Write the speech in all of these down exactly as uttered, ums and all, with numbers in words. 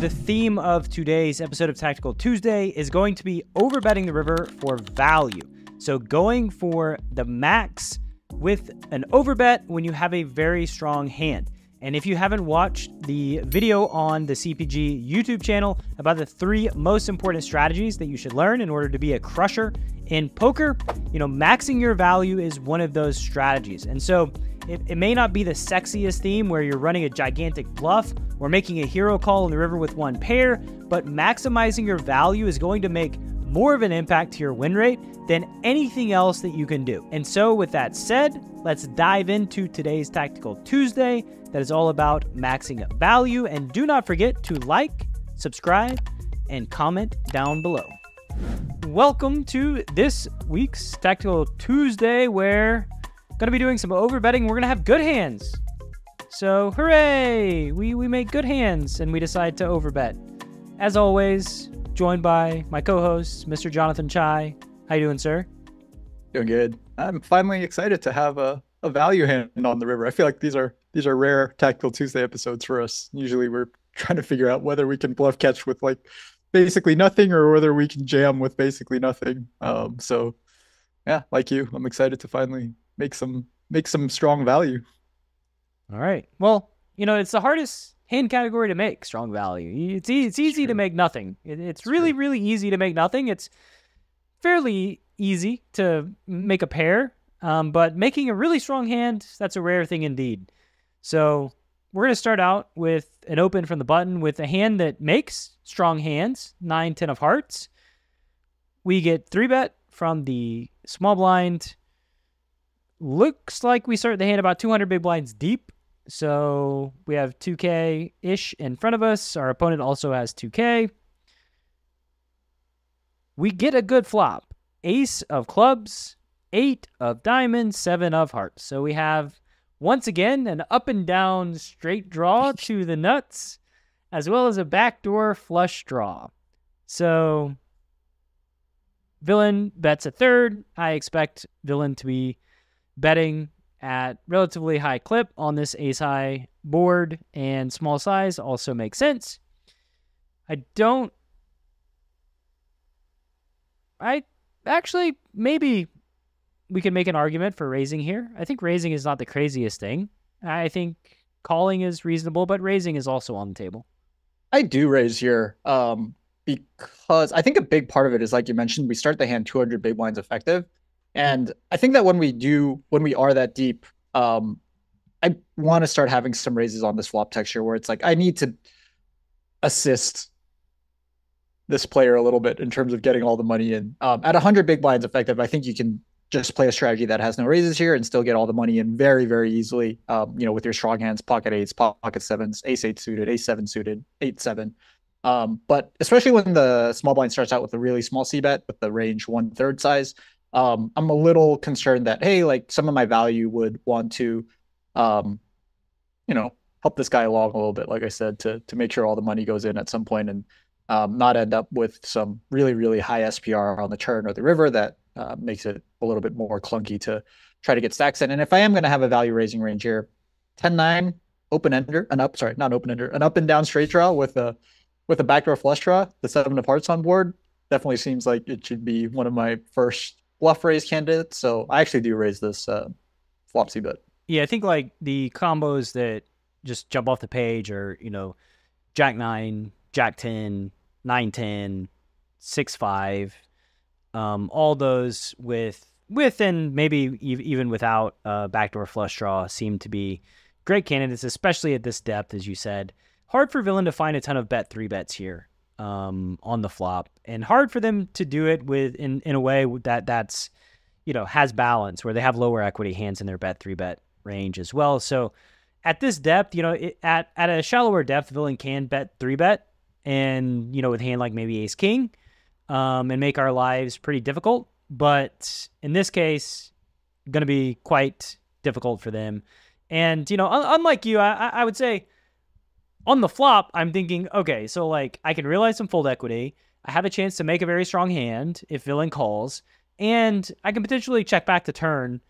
The theme of today's episode of Tactical Tuesday is going to be overbetting the river for value. So going for the max with an overbet when you have a very strong hand. And if you haven't watched the video on the C P G YouTube channel about the three most important strategies that you should learn in order to be a crusher in poker, you know, maxing your value is one of those strategies. And so it, it may not be the sexiest theme where you're running a gigantic bluff or making a hero call in the river with one pair, but maximizing your value is going to make more of an impact to your win rate than anything else that you can do. And so with that said, let's dive into today's Tactical Tuesday that is all about maxing up value. And do not forget to like, subscribe, and comment down below. Welcome to this week's Tactical Tuesday, where we're going to be doing some overbetting. We're going to have good hands. So hooray, we, we make good hands and we decide to overbet. As always, joined by my co-host, Mister Jonathan Chai. How you doing, sir? Doing good. I'm finally excited to have a, a value hand on the river. I feel like these are these are rare Tactical Tuesday episodes for us. Usually we're trying to figure out whether we can bluff catch with like basically nothing or whether we can jam with basically nothing. Um, so yeah, like you, I'm excited to finally make some make some strong value. All right. Well, you know, it's the hardest hand category to make strong value. It's easy, it's easy it's to make nothing. It, it's, it's really, true. really easy to make nothing. It's fairly easy to make a pair, um, but making a really strong hand, that's a rare thing indeed. So we're going to start out with an open from the button with a hand that makes strong hands, nine, ten of hearts. We get three bet from the small blind. Looks like we start the hand about two hundred big blinds deep. So we have two K-ish in front of us. Our opponent also has two K. We get a good flop. Ace of clubs, eight of diamonds, seven of hearts. So we have, once again, an up and down straight draw to the nuts, as well as a backdoor flush draw. So villain bets a third. I expect villain to be betting at relatively high clip on this ace high board, and small size also makes sense. I don't, I actually, maybe we can make an argument for raising here. I think raising is not the craziest thing. I think calling is reasonable, but raising is also on the table. I do raise here um, because I think a big part of it is, like you mentioned, we start the hand two hundred big blinds effective. And I think that when we do, when we are that deep, um, I want to start having some raises on this flop texture where it's like, I need to assist this player a little bit in terms of getting all the money in. Um, at one hundred big blinds effective, I think you can just play a strategy that has no raises here and still get all the money in very, very easily, um, you know, with your strong hands, pocket eights, pocket sevens, ace eight suited, ace seven suited, eight seven. Um, but especially when the small blind starts out with a really small C bet with the range one third size, Um, I'm a little concerned that, hey, like some of my value would want to, um, you know, help this guy along a little bit, like I said, to to make sure all the money goes in at some point and um, not end up with some really, really high S P R on the turn or the river that uh, makes it a little bit more clunky to try to get stacks in. And if I am going to have a value raising range here, ten nine, open ender, an up, sorry, not open ender, an up and down straight draw with a, with a backdoor flush draw, the seven of hearts on board, definitely seems like it should be one of my first bluff raise candidate, so I actually do raise this uh, flopsy bet. Yeah, I think like the combos that just jump off the page are, you know, jack nine, jack ten, nine ten, six five, um, all those with with and maybe even without uh, backdoor flush draw seem to be great candidates, especially at this depth, as you said. Hard for villain to find a ton of bet three bets here um on the flop, and hard for them to do it with in in a way that that's you know has balance, where they have lower equity hands in their bet three bet range as well. So at this depth, you know it, at at a shallower depth, villain can bet three bet and you know with hand like maybe ace king um and make our lives pretty difficult, but in this case going to be quite difficult for them. And you know un unlike you, i i would say on the flop, I'm thinking, okay, so like I can realize some fold equity. I have a chance to make a very strong hand if villain calls, and I can potentially check back the turn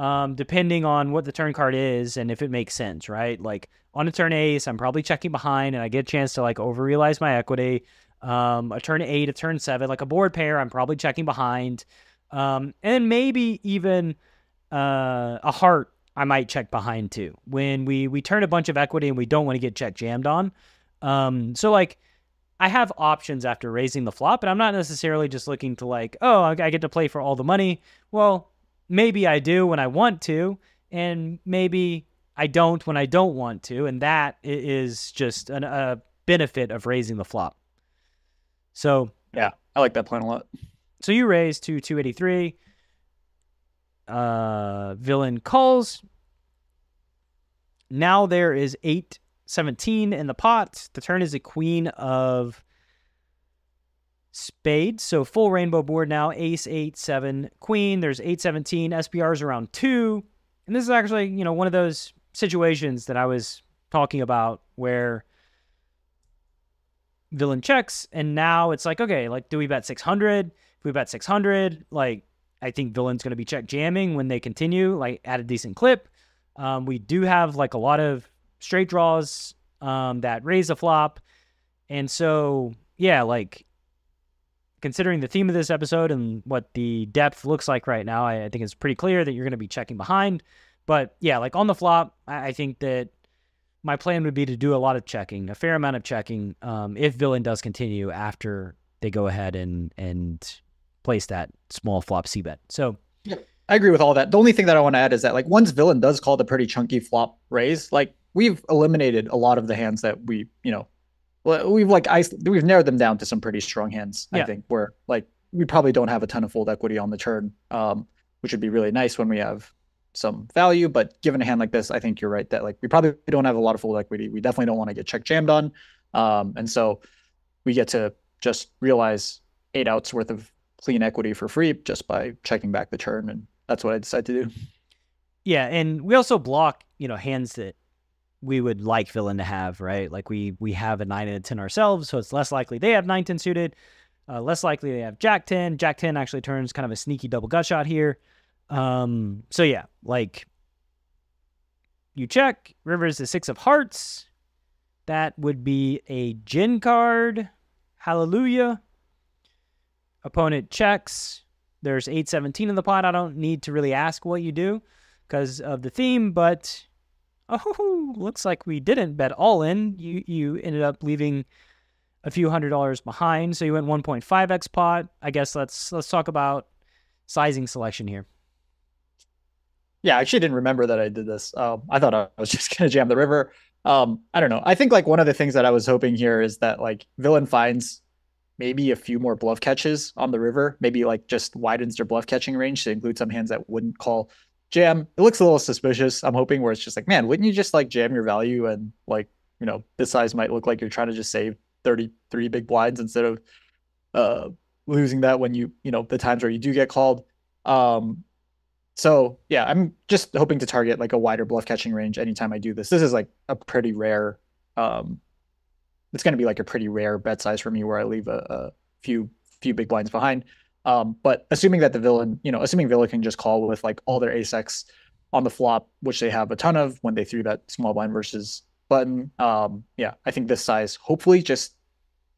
um, depending on what the turn card is and if it makes sense, right? Like on a turn ace, I'm probably checking behind and I get a chance to like over-realize my equity. Um, a turn eight, a turn seven, like a board pair, I'm probably checking behind. Um, and maybe even uh, a heart I might check behind too. When we, we turn a bunch of equity and we don't want to get check jammed on. Um, so like I have options after raising the flop, and I'm not necessarily just looking to like, oh, I get to play for all the money. Well, maybe I do when I want to, and maybe I don't when I don't want to. And that is just an, a benefit of raising the flop. So yeah, I like that plan a lot. So you raise to two eighty-three. Uh, villain calls. Now there is eight seventeen in the pot. The turn is a queen of spades. So full rainbow board now. Ace, eight, seven, queen. There's eight seventeen. S B R's around two. And this is actually, you know, one of those situations that I was talking about where villain checks, and now it's like, okay, like, do we bet six hundred? If we bet six hundred, like, I think villain's going to be check jamming when they continue, like, at a decent clip. Um, we do have, like, a lot of straight draws um, that raise a flop. And so, yeah, like, considering the theme of this episode and what the depth looks like right now, I, I think it's pretty clear that you're going to be checking behind. But, yeah, like, on the flop, I, I think that my plan would be to do a lot of checking, a fair amount of checking, um, if villain does continue after they go ahead and and place that small flop C bet. So yeah, I agree with all that. The only thing that I want to add is that, like, once villain does call the pretty chunky flop raise, like, we've eliminated a lot of the hands that we, you know, we've like ice, we've narrowed them down to some pretty strong hands. Yeah. I think where, like, we probably don't have a ton of fold equity on the turn, um, which would be really nice when we have some value, but given a hand like this, I think you're right that, like, we probably don't have a lot of fold equity. We definitely don't want to get check jammed on. Um, and so we get to just realize eight outs worth of clean equity for free just by checking back the turn. And that's what I decided to do. Yeah. And we also block, you know, hands that we would like villain to have, right? Like we, we have a nine and a ten ourselves. So it's less likely they have nine, ten suited, uh, less likely they have Jack ten. Jack ten actually turns kind of a sneaky double gut shot here. Um, so yeah, like you check, river is the six of hearts. That would be a gin card. Hallelujah. Opponent checks. There's eight seventeen in the pot. I don't need to really ask what you do because of the theme, but oh, looks like we didn't bet all in. You, you ended up leaving a few hundred dollars behind. So you went one point five X pot. I guess let's, let's talk about sizing selection here. Yeah, I actually didn't remember that I did this. Um, I thought I was just going to jam the river. Um, I don't know. I think, like, one of the things that I was hoping here is that, like, villain finds maybe a few more bluff catches on the river. Maybe, like, just widens their bluff catching range to include some hands that wouldn't call jam. It looks a little suspicious, I'm hoping, where it's just like, man, wouldn't you just, like, jam your value? And, like, you know, this size might look like you're trying to just save thirty-three big blinds instead of uh, losing that when you, you know, the times where you do get called. Um So yeah, I'm just hoping to target, like, a wider bluff catching range anytime I do this. This is, like, a pretty rare, um, it's going to be, like, a pretty rare bet size for me where I leave a, a few few big blinds behind. Um, but assuming that the villain, you know, assuming villain can just call with, like, all their ace X on the flop, which they have a ton of when they threw that small blind versus button. Um, yeah, I think this size hopefully just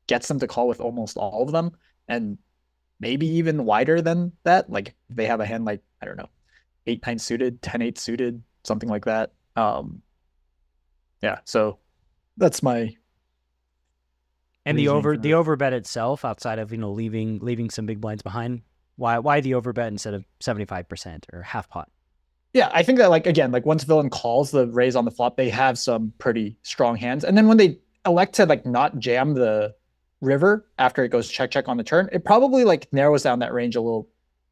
gets them to call with almost all of them, and maybe even wider than that. Like, they have a hand like, I don't know, eight, nine suited, ten, eight suited, something like that. Um, yeah. So that's my. And the over, the overbet itself, outside of, you know, leaving, leaving some big blinds behind, why, why the overbet instead of seventy-five percent or half pot? Yeah. I think that, like, again, like, once villain calls the raise on the flop, they have some pretty strong hands. And then when they elect to, like, not jam the river after it goes check, check on the turn, it probably, like, narrows down that range a little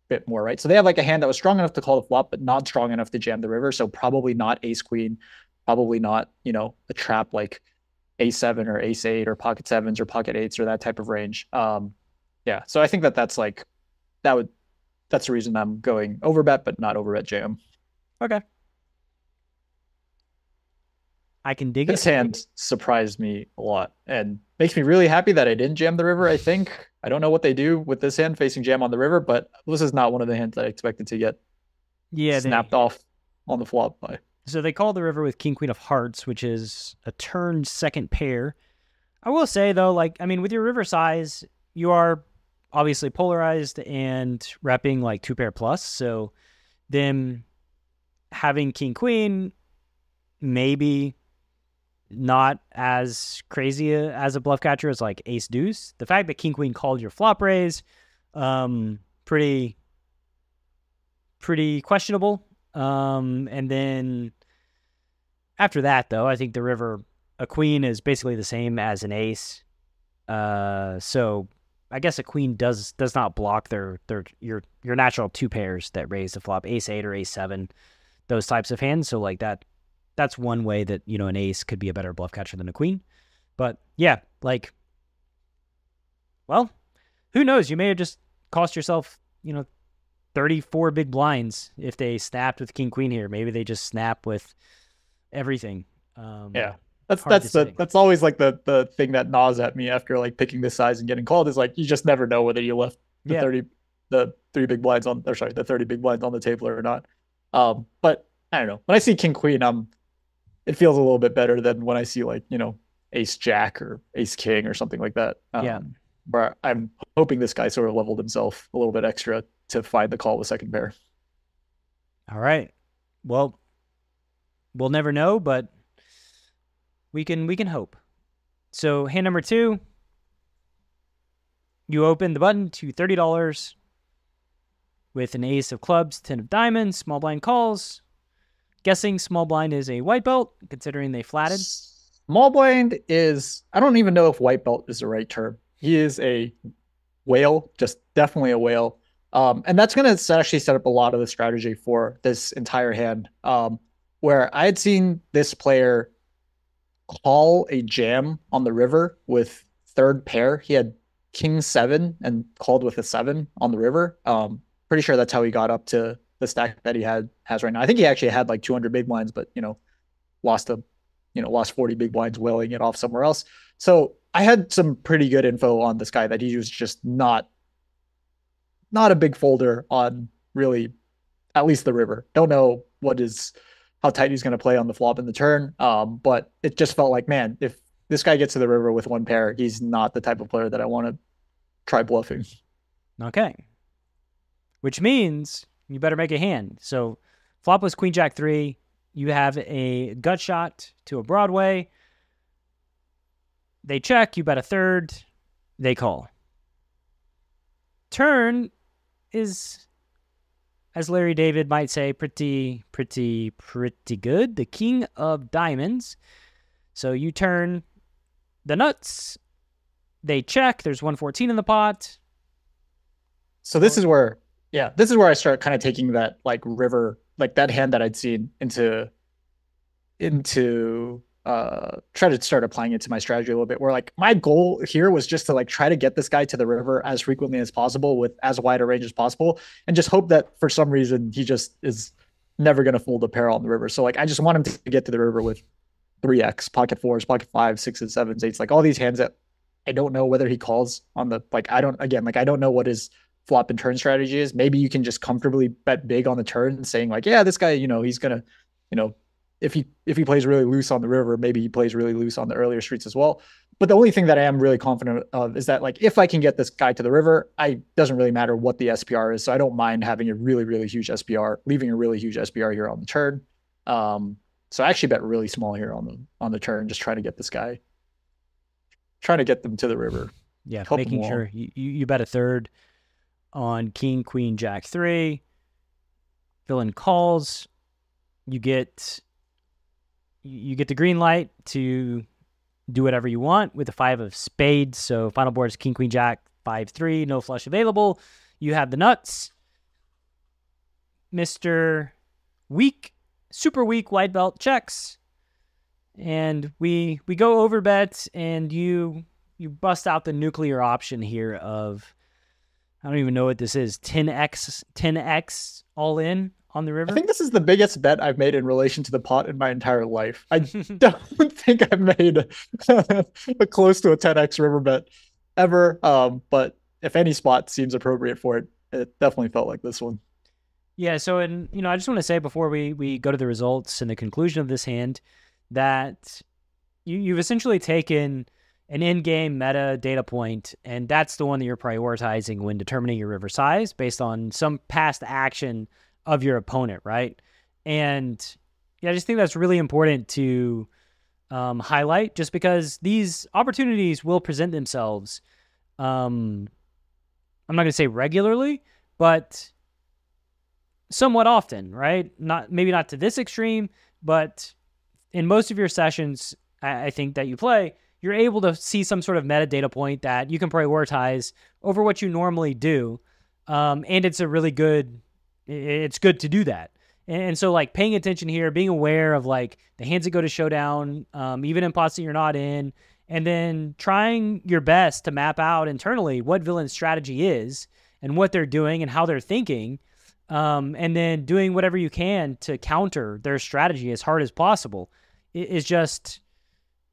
bit more, right? So they have, like, a hand that was strong enough to call the flop, but not strong enough to jam the river. So probably not ace queen, probably not, you know, a trap like ace seven or ace eight or pocket sevens or pocket eights or that type of range. Um, yeah. So I think that that's, like, that would, that's the reason I'm going overbet, but not overbet jam. Okay. I can dig it. This hand surprised me a lot and makes me really happy that I didn't jam the river, I think. I don't know what they do with this hand facing jam on the river, but this is not one of the hands that I expected to get yeah, snapped they, off on the flop by. So they call the river with King Queen of Hearts, which is a turn second pair. I will say though, like I mean, with your river size, you are obviously polarized and wrapping like two pair plus. So them having King Queen, maybe not as crazy a, as a bluff catcher as like Ace Deuce. The fact that King Queen called your flop raise, um, pretty, pretty questionable. Um, and then after that, though, I think the river, a queen is basically the same as an ace. Uh, so I guess a queen does does not block their their your your natural two pairs that raise the flop, ace eight or ace seven, those types of hands. So like that, that's one way that you know an ace could be a better bluff catcher than a queen. But yeah, like, well, who knows? You may have just cost yourself, you know, thirty-four big blinds if they snapped with King Queen here. Maybe they just snap with everything. Um, yeah, that's that's the, that's always like the the thing that gnaws at me after like picking this size and getting called is like you just never know whether you left the yeah. thirty the three big blinds on or sorry the thirty big blinds on the table or not. Um, but I don't know. When I see King Queen, um, it feels a little bit better than when I see like you know Ace Jack or Ace King or something like that. Um, yeah, where I'm hoping this guy sort of leveled himself a little bit extra to find the call with second pair. All right. Well, we'll never know, but we can we can hope. So hand number two, you open the button to thirty dollars with an ace of clubs, ten of diamonds, small blind calls. Guessing small blind is a white belt, considering they flatted. Small blind is, I don't even know if white belt is the right term. He is a whale, just definitely a whale. Um, and that's going to actually set up a lot of the strategy for this entire hand, um, where I had seen this player call a jam on the river with third pair. He had King seven and called with a seven on the river. Um, pretty sure that's how he got up to the stack that he had has right now. I think he actually had like two hundred big blinds, but you know, lost a, you know, lost forty big blinds whaling it off somewhere else. So I had some pretty good info on this guy that he was just not. Not a big folder on really, at least the river. Don't know what is, how tight he's going to play on the flop and the turn. Um, but it just felt like, man, if this guy gets to the river with one pair, he's not the type of player that I want to try bluffing. Okay. Which means you better make a hand. So flop was Queen Jack three. You have a gut shot to a Broadway. They check. You bet a third. They call. Turn is, as Larry David might say, pretty, pretty, pretty good. The King of Diamonds. So you turn the nuts. They check. There's one fourteen in the pot. So this is where, yeah, this is where I start kind of taking that like river, like that hand that I'd seen into, into, uh, try to start applying it to my strategy a little bit where like my goal here was just to like try to get this guy to the river as frequently as possible with as wide a range as possible and just hope that for some reason he just is never going to fold a pair on the river. So like I just want him to get to the river with three X, pocket fours, pocket fives, sixes, sevens, eights, like all these hands that I don't know whether he calls on the, like I don't, again, like I don't know what his flop and turn strategy is. Maybe you can just comfortably bet big on the turn saying like, yeah, this guy, you know, he's going to, you know, If he if he plays really loose on the river, maybe he plays really loose on the earlier streets as well. But the only thing that I am really confident of is that like if I can get this guy to the river, I doesn't really matter what the S P R is. So I don't mind having a really really huge S P R, leaving a really huge S P R here on the turn. Um, so I actually bet really small here on the on the turn, just trying to get this guy, trying to get them to the river. Yeah, Help making sure you you bet a third on King Queen Jack three. Fill in calls, you get. You get the green light to do whatever you want with the five of spades. So final board is King, Queen, Jack, five, three, no flush available. You have the nuts. Mister Weak, super weak white belt checks. And we we go over bets and you you bust out the nuclear option here of, I don't even know what this is, ten X all in. On the river? I think this is the biggest bet I've made in relation to the pot in my entire life. I don't think I've made a, a close to a ten X river bet ever. Um, but if any spot seems appropriate for it, it definitely felt like this one. Yeah, so, and, you know, I just want to say before we, we go to the results and the conclusion of this hand that you, you've essentially taken an in-game meta data point, and that's the one that you're prioritizing when determining your river size based on some past action of your opponent, right? And yeah, I just think that's really important to um, highlight, just because these opportunities will present themselves. Um, I'm not going to say regularly, but somewhat often, right? Not maybe not to this extreme, but in most of your sessions, I, I think that you play, you're able to see some sort of metadata point that you can prioritize over what you normally do, um, and it's a really good. It's good to do that, and, and so like paying attention here, being aware of like the hands that go to showdown, um, even in pots that you're not in, and then trying your best to map out internally what villain's strategy is and what they're doing and how they're thinking. Um, and then doing whatever you can to counter their strategy as hard as possible is just,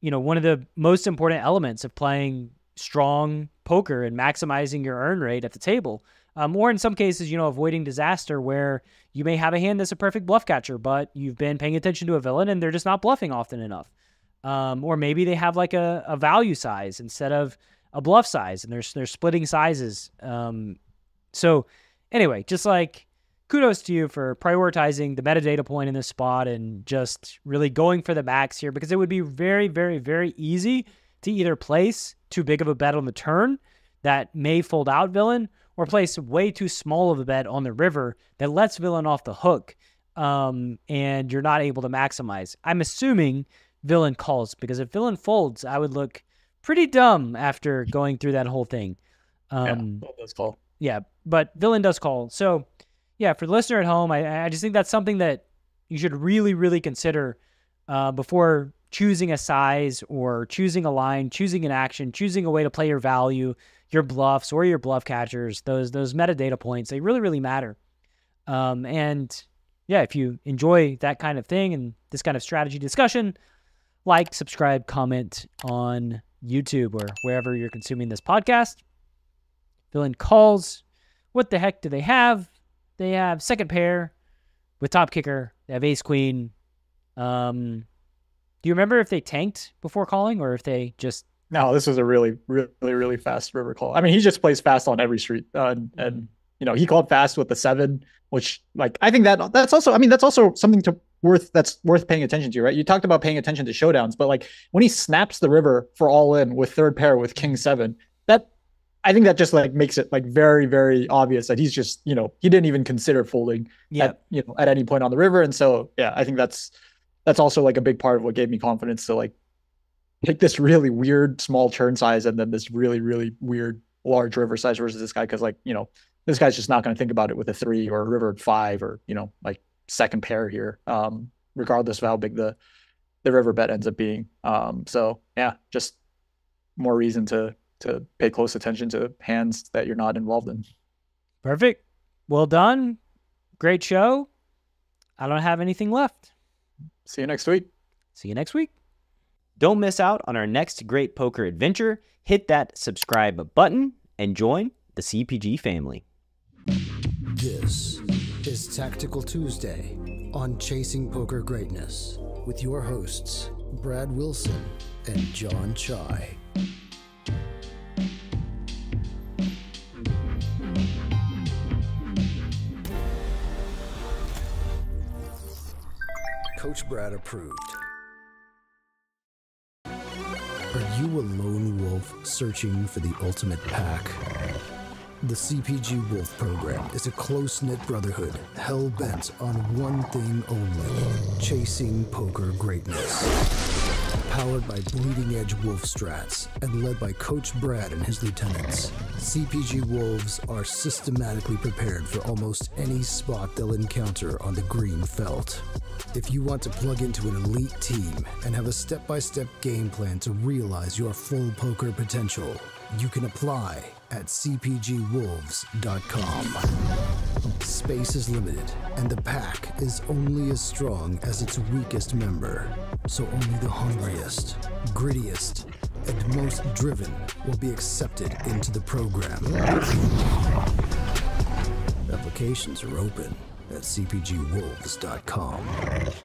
you know, one of the most important elements of playing strong poker and maximizing your earn rate at the table. Um, or in some cases, you know, avoiding disaster where you may have a hand that's a perfect bluff catcher, but you've been paying attention to a villain and they're just not bluffing often enough. Um, or maybe they have like a, a value size instead of a bluff size, and they're, they're splitting sizes. Um, so anyway, just like, kudos to you for prioritizing the metadata point in this spot and just really going for the max here, because it would be very, very, very easy to either place too big of a bet on the turn that may fold out villain, or place way too small of a bet on the river that lets villain off the hook, um, and you're not able to maximize. I'm assuming villain calls, because if villain folds, I would look pretty dumb after going through that whole thing. Um, yeah, does call. Yeah, but villain does call. So... yeah, for the listener at home, I, I just think that's something that you should really, really consider uh, before choosing a size or choosing a line, choosing an action, choosing a way to play your value, your bluffs or your bluff catchers. Those those metadata points, they really, really matter. Um, and yeah, if you enjoy that kind of thing and this kind of strategy discussion, like, subscribe, comment on YouTube or wherever you're consuming this podcast. Villain calls. What the heck do they have? They have second pair with top kicker. They have ace queen. Um, do you remember if they tanked before calling or if they just... No, this was a really, really, really fast river call. I mean, he just plays fast on every street. Uh, and, and, you know, he called fast with the seven, which, like, I think that that's also, I mean, that's also something to worth, that's worth paying attention to, right? You talked about paying attention to showdowns, but, like, when he snaps the river for all in with third pair with king seven, that... I think that just like makes it like very, very obvious that he's just, you know, he didn't even consider folding yeah. at, you know, at any point on the river. And so, yeah, I think that's, that's also like a big part of what gave me confidence to like pick this really weird small turn size and then this really, really weird large river size versus this guy. Cause like, you know, this guy's just not going to think about it with a three or a river at five or, you know, like second pair here, um, regardless of how big the, the river bet ends up being. Um, so yeah, just more reason to, to pay close attention to hands that you're not involved in. Perfect. Well done. Great show. I don't have anything left. See you next week. See you next week. Don't miss out on our next great poker adventure. Hit that subscribe button and join the C P G family. This is Tactical Tuesday on Chasing Poker Greatness with your hosts, Brad Wilson and Jonathan Chai. Coach Brad approved. Are you a lone wolf searching for the ultimate pack? The C P G Wolf program is a close-knit brotherhood hell-bent on one thing only, chasing poker greatness. Powered by bleeding-edge wolf strats and led by Coach Brad and his lieutenants, C P G Wolves are systematically prepared for almost any spot they'll encounter on the green felt. If you want to plug into an elite team and have a step-by-step game plan to realize your full poker potential, you can apply at C P G Wolves dot com. Space is limited, and the pack is only as strong as its weakest member. So only the hungriest, grittiest, and most driven will be accepted into the program. Applications are open. at C P G Wolves dot com.